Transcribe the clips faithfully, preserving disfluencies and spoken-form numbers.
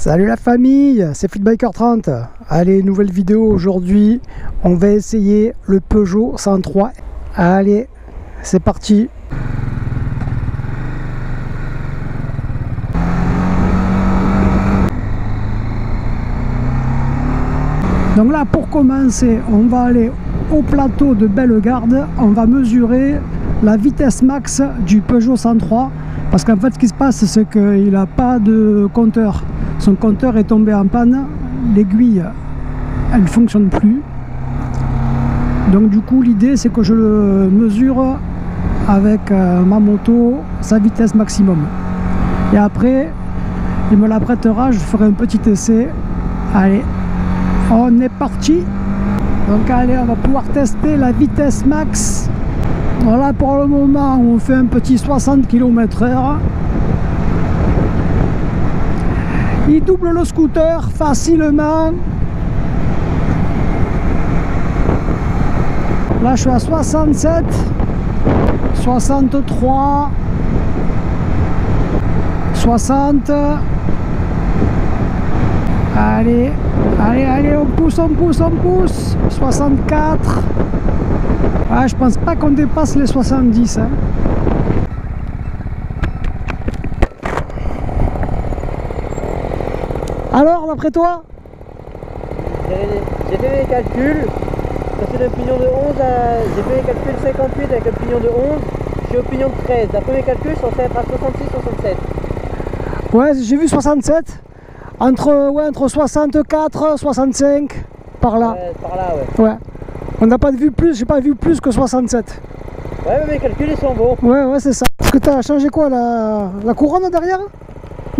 Salut la famille, c'est Fitbiker trente. Allez, nouvelle vidéo aujourd'hui. On va essayer le Peugeot cent trois. Allez, c'est parti. Donc là, pour commencer, on va aller au plateau de Bellegarde. On va mesurer la vitesse max du Peugeot cent trois. Parce qu'en fait, ce qui se passe, c'est qu'il n'a pas de compteur. Son compteur est tombé en panne, l'aiguille elle ne fonctionne plus, donc du coup l'idée c'est que je le mesure avec euh, ma moto, sa vitesse maximum, et après il me la prêtera, je ferai un petit essai. Allez, on est parti. Donc allez, on va pouvoir tester la vitesse max. Voilà, pour le moment on fait un petit soixante kilomètres heure. Il double le scooter facilement. Là je suis à soixante-sept, soixante-trois, soixante. Allez, allez, allez, on pousse, on pousse, on pousse. soixante-quatre. Ah, je pense pas qu'on dépasse les soixante-dix. Hein. Alors, d'après toi? J'ai fait les calculs, j'ai fait le pignon de cinquante-huit avec le pignon de onze, je suis au pignon de treize. D'après mes calculs, je suis censé être à soixante-six soixante-sept. Ouais, j'ai vu soixante-sept, entre, ouais, entre soixante-quatre soixante-cinq, par là. Ouais, par là, ouais. Ouais. On n'a pas vu plus, j'ai pas vu plus que soixante-sept. Ouais, mais mes calculs, ils sont bons. Ouais, ouais, c'est ça. Est-ce que tu as changé quoi, la, la couronne derrière?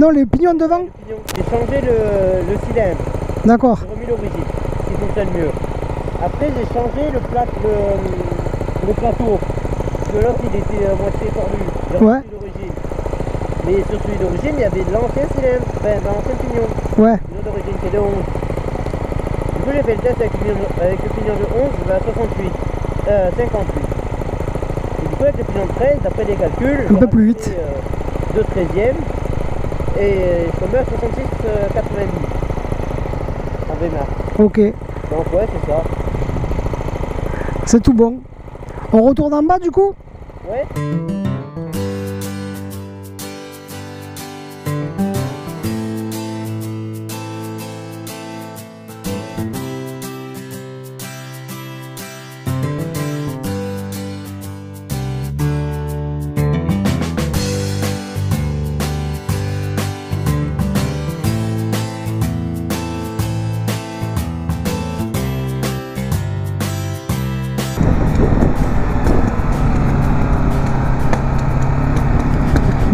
Non, les pignons devant. J'ai changé le, le cylindre. D'accord. J'ai remis l'origine, qui fonctionne mieux. Après, j'ai changé le, plat, le, le plateau. Parce que l'autre, il était à moitié tordu. J'ai ouais. remis l'origine. Mais sur celui d'origine, il y avait l'ancien cylindre, enfin, l'ancien pignon. Ouais. Le pignon d'origine, c'est de onze. Du coup, j'ai fait le test avec le pignon de, avec le pignon de onze, je vais à soixante-huit. Euh, cinquante-huit. Et du coup, avec le pignon de treize, d'après les calculs, un peu plus vite. Euh, deux treizièmes. Et je tombais à soixante-six quatre-vingt-dix en Vénard. Ok. Donc ouais, c'est ça. C'est tout bon. On retourne en bas du coup? Ouais.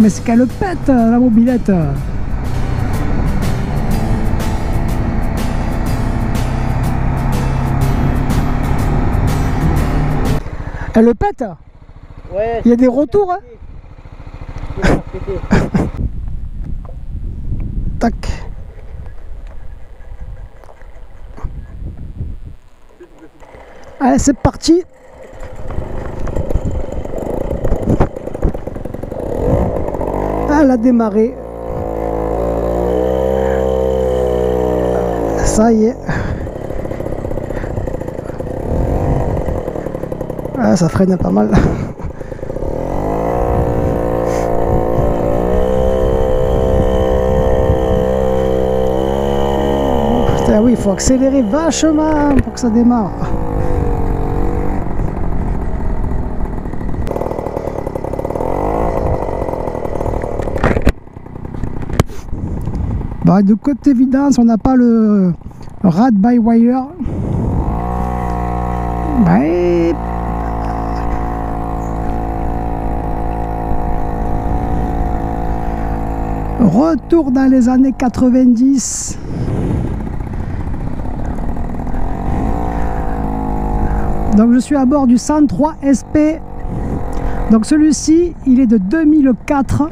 Mais c'est qu'elle pète la mobilette. Elle le pète. Ouais. Il y a des retours, hein. Tac. Allez, c'est parti. Elle a démarré. Ça y est. Ah, ça freine pas mal. Putain, oui, il faut accélérer vachement pour que ça démarre. Bah, de toute évidence, on n'a pas le rad by wire. Bah, et... Retour dans les années quatre-vingt-dix. Donc je suis à bord du cent trois S P. Donc celui-ci, il est de deux mille quatre.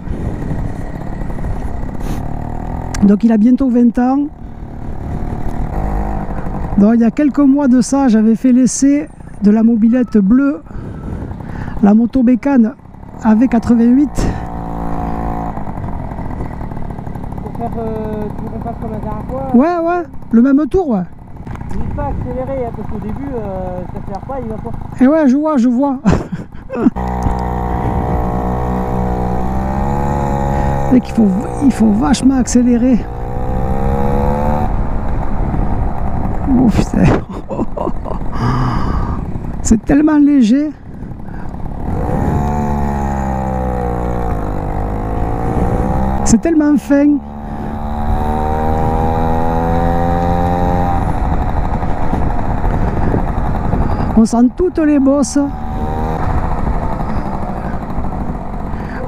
Donc il a bientôt vingt ans. Donc il y a quelques mois de ça, j'avais fait l'essai de la mobilette bleue, la Motobécane A V quatre-vingt-huit. faire, euh, tu veux qu'on fasse comme la dernière fois? Ouais, ouais, le même tour, ouais. N'hésite pas à accélérer, hein, parce qu'au début, euh, ça ne sert pas, il va pas. Et ouais, je vois, je vois. C'est qu'il faut, il faut vachement accélérer. Oh putain. C'est tellement léger. C'est tellement fin. On sent toutes les bosses.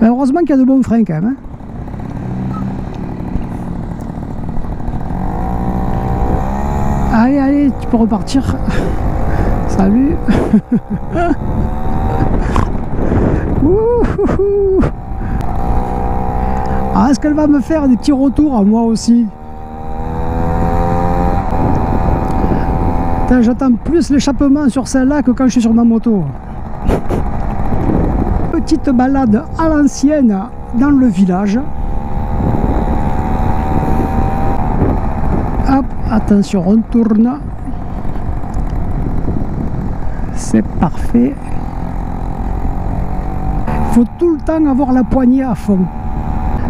Mais heureusement qu'il y a de bons freins quand même. Hein. Allez, allez, tu peux repartir. Salut. Ah, est-ce qu'elle va me faire des petits retours à moi aussi? J'attends plus l'échappement sur celle-là que quand je suis sur ma moto. Petite balade à l'ancienne dans le village. Hop, attention, on tourne. C'est parfait. Il faut tout le temps avoir la poignée à fond.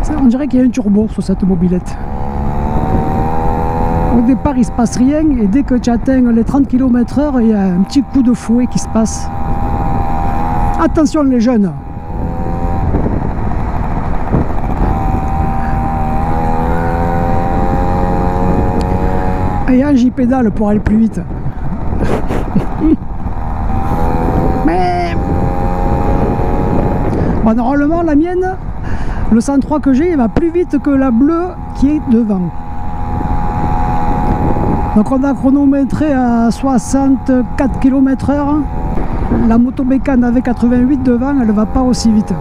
Ça, on dirait qu'il y a un turbo sur cette mobilette. Au départ, il ne se passe rien et dès que tu atteins les trente kilomètres heure, il y a un petit coup de fouet qui se passe. Attention les jeunes! Et là, j'y pédale pour aller plus vite. Mais... Bon, normalement, la mienne... Le cent trois que j'ai, il va plus vite que la bleue qui est devant. Donc on a chronométré à soixante-quatre kilomètres heure. La Motobécane A V quatre-vingt-huit devant, elle ne va pas aussi vite.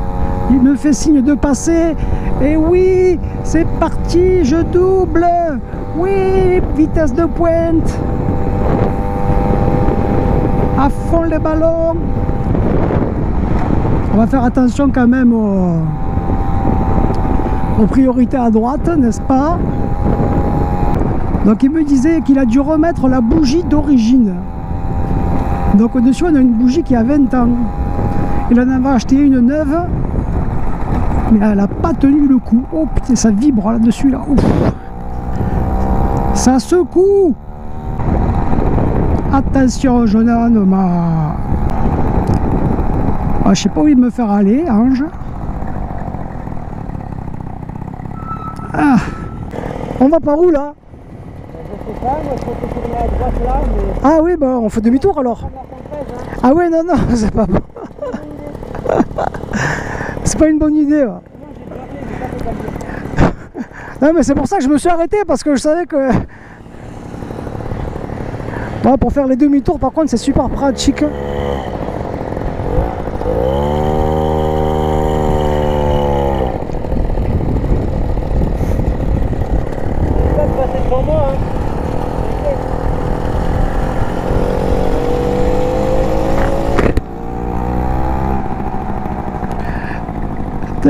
Il me fait signe de passer. Et oui, c'est parti, je double. Oui, vitesse de pointe. À fond les ballons. On va faire attention quand même au... aux priorités à droite, n'est-ce pas? Donc il me disait qu'il a dû remettre la bougie d'origine. Donc au-dessus on a une bougie qui a vingt ans. Il en avait acheté une neuve, mais elle n'a pas tenu le coup. Oh putain, ça vibre là-dessus là. Ouf. Ça secoue. Attention jeune homme. Ah, je sais pas où il me faire aller, Ange. Ah. On va par où là? Je sais pas, moi je peux tourner à droite là mais... Ah oui, bah on fait demi-tour alors. Ah ouais, non, non, c'est pas bon. C'est pas une bonne idée. Non, non mais c'est pour ça que je me suis arrêté, parce que je savais que... Bon, pour faire les demi-tours par contre c'est super pratique.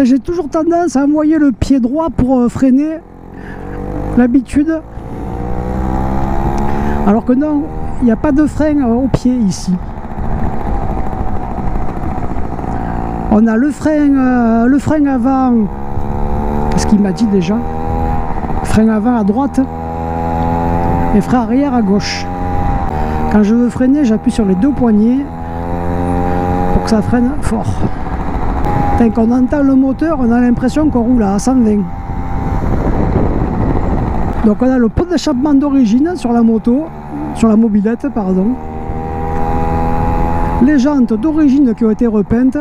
J'ai toujours tendance à envoyer le pied droit pour freiner, l'habitude, alors que non, il n'y a pas de frein au pied ici. On a le frein, euh, le frein avant, ce qu'il m'a dit déjà, frein avant à droite et frein arrière à gauche. Quand je veux freiner, j'appuie sur les deux poignées pour que ça freine fort. Tant qu'on entend le moteur, on a l'impression qu'on roule à cent vingt. Donc on a le pot d'échappement d'origine sur la moto, sur la mobilette, pardon. Les jantes d'origine qui ont été repeintes.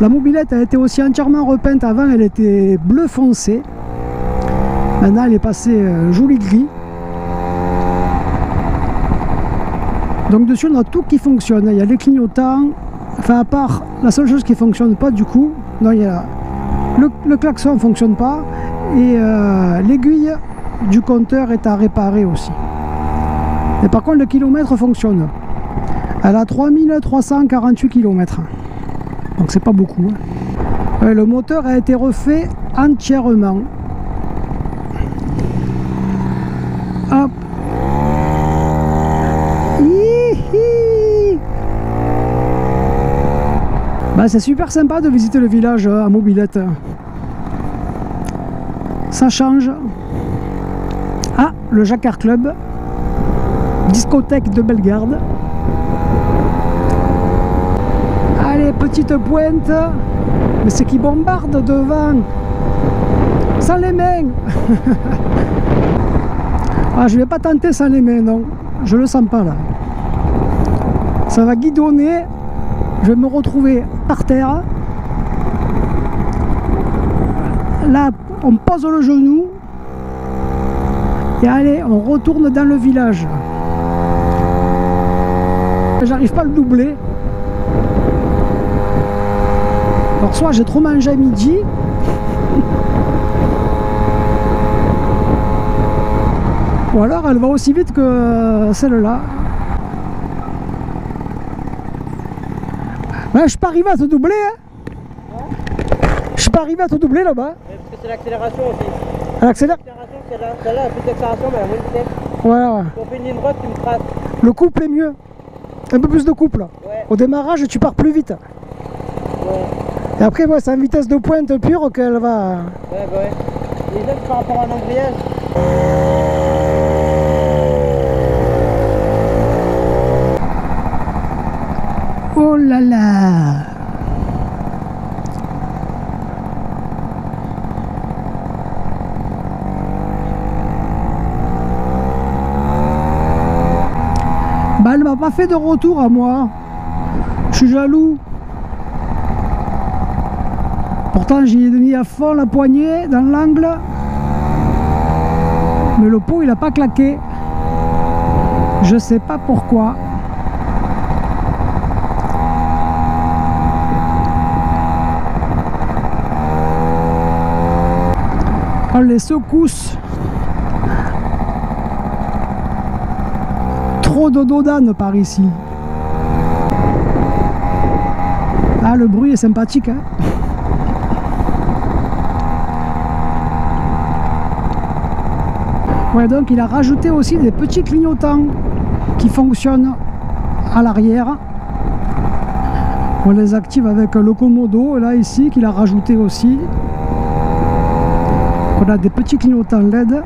La mobilette a été aussi entièrement repeinte. Avant, elle était bleu foncé. Maintenant, elle est passée joli gris. Donc dessus, on a tout qui fonctionne. Il y a les clignotants. Enfin, à part la seule chose qui ne fonctionne pas, du coup, non, il y a le, le klaxon ne fonctionne pas et euh, l'aiguille du compteur est à réparer aussi. Et par contre, le kilomètre fonctionne. Elle a trois mille trois cent quarante-huit kilomètres. Donc, c'est pas beaucoup. Hein. Et le moteur a été refait entièrement. Bah, c'est super sympa de visiter le village à mobilette. Ça change. Ah, le Jacquard Club, discothèque de Bellegarde. Allez, petite pointe. Mais c'est qui bombarde devant, sans les mains. Ah, je vais pas tenter sans les mains, non. Je le sens pas là. Ça va guidonner. Je vais me retrouver par terre. Là, on pose le genou. Et allez, on retourne dans le village. J'arrive pas à le doubler. Alors soit j'ai trop mangé à midi. Ou alors elle va aussi vite que celle-là. Ouais, je suis pas arrivé à te doubler, hein, hein. Je suis pas arrivé à te doubler là-bas. Ouais, parce que c'est l'accélération aussi. L'accélération, c'est là, c'est là, la plus d'accélération, mais la moins vitesse. Ouais. Pour faire une ligne droite, tu me traces. Le couple est mieux. Un peu plus de couple. Ouais. Au démarrage, tu pars plus vite. Ouais. Et après, ouais, c'est en vitesse de pointe pure qu'elle va. Ouais, bah ouais. Les autres par rapport à l'embrayage. Oh là là. Bah, elle m'a pas fait de retour à moi. Je suis jaloux. Pourtant j'y ai mis à fond la poignée dans l'angle. Mais le pot il a pas claqué. Je sais pas pourquoi. Oh, les secousses. Trop de dodanes par ici. Ah, le bruit est sympathique, hein. Ouais, donc il a rajouté aussi des petits clignotants qui fonctionnent à l'arrière. On les active avec le commodo là ici qu'il a rajouté aussi. On a des petits clignotants L E D.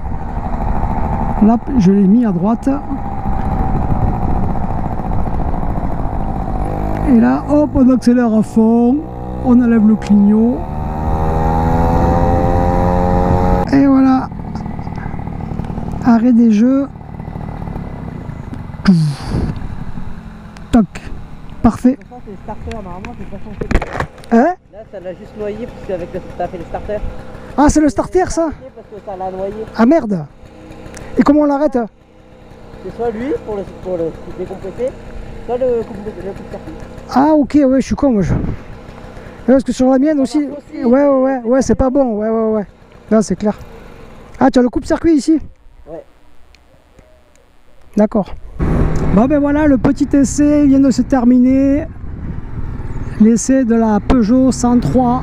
Là, je l'ai mis à droite. Et là, hop, on accélère à fond. On enlève le clignot. Et voilà. Arrêt des jeux. Toc. Parfait. Hein ? Là, ça l'a juste noyé parce qu'avec le, t'as fait le starter. Ah, c'est le starter ça? Ah merde! Et comment on l'arrête? C'est soit lui pour le, pour le décompresser, soit le coupe-starter. Ah ok, ouais, je suis con moi. Je... Parce que sur la mienne aussi... aussi. Ouais, ouais, ouais, ouais, c'est pas bon, ouais, ouais, ouais. Là, c'est clair. Ah, tu as le coupe-circuit ici? Ouais. D'accord. Bon, ben voilà, le petit essai vient de se terminer. L'essai de la Peugeot cent trois.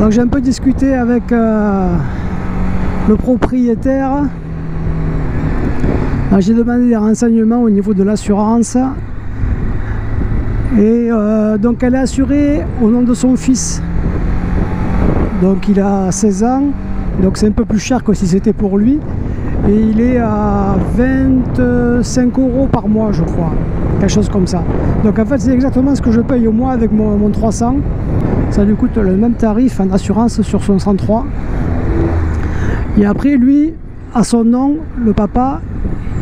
Donc j'ai un peu discuté avec euh, le propriétaire. J'ai demandé des renseignements au niveau de l'assurance. Et euh, donc elle est assurée au nom de son fils. Donc il a seize ans. Donc c'est un peu plus cher que si c'était pour lui. Et il est à vingt-cinq euros par mois je crois. Quelque chose comme ça. Donc en fait c'est exactement ce que je paye au mois avec mon, mon trois cents. Ça lui coûte le même tarif en assurance sur son cent trois. Et après lui, à son nom, le papa,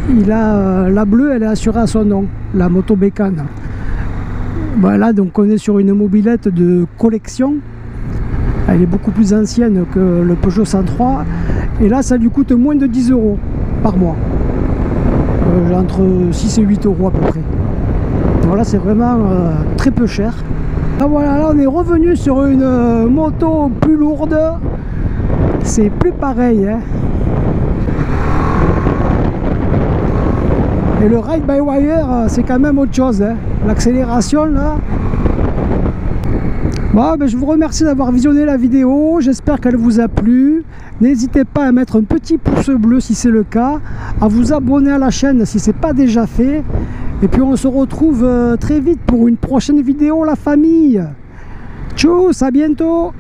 il a euh, la bleue, elle est assurée à son nom, la Motobécane. Voilà, donc on est sur une mobilette de collection. Elle est beaucoup plus ancienne que le Peugeot cent trois. Et là, ça lui coûte moins de dix euros par mois. Euh, entre six et huit euros à peu près. Voilà, c'est vraiment euh, très peu cher. Ah voilà, là on est revenu sur une moto plus lourde, c'est plus pareil, hein. Et le ride by wire c'est quand même autre chose, hein. L'accélération là. Bon, ben, je vous remercie d'avoir visionné la vidéo, j'espère qu'elle vous a plu. N'hésitez pas à mettre un petit pouce bleu si c'est le cas, à vous abonner à la chaîne si c'est pas déjà fait. Et puis on se retrouve très vite pour une prochaine vidéo, la famille. Tchuss, à bientôt.